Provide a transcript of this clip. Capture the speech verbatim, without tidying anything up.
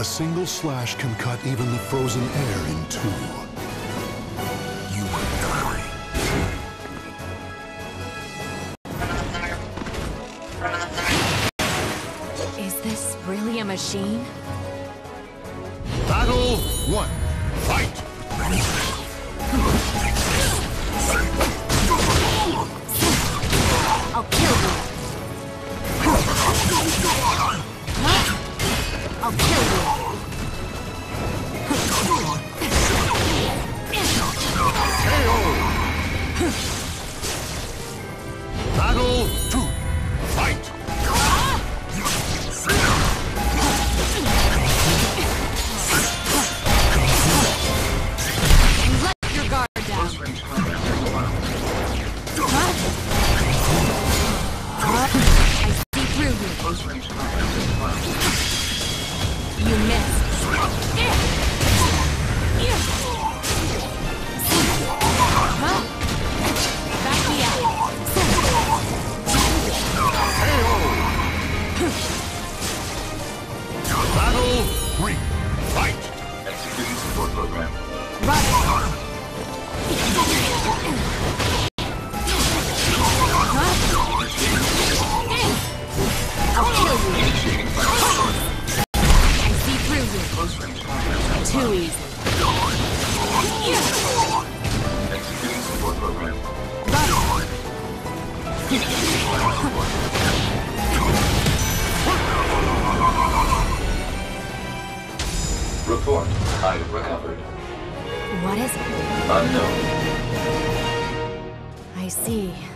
A single slash can cut even the frozen air in two. You will die. Is this really a machine? Battle one. Fight! I'll kill you. I'll kill you. K O. Battle two. Fight. Let your guard down. I see through you. You missed. Huh? Back me out. K O. Battle three. Fight. Executing support program. Right. I'll kill you. Too easy. Executing support program. Report. I have recovered. What is it? Unknown. I see.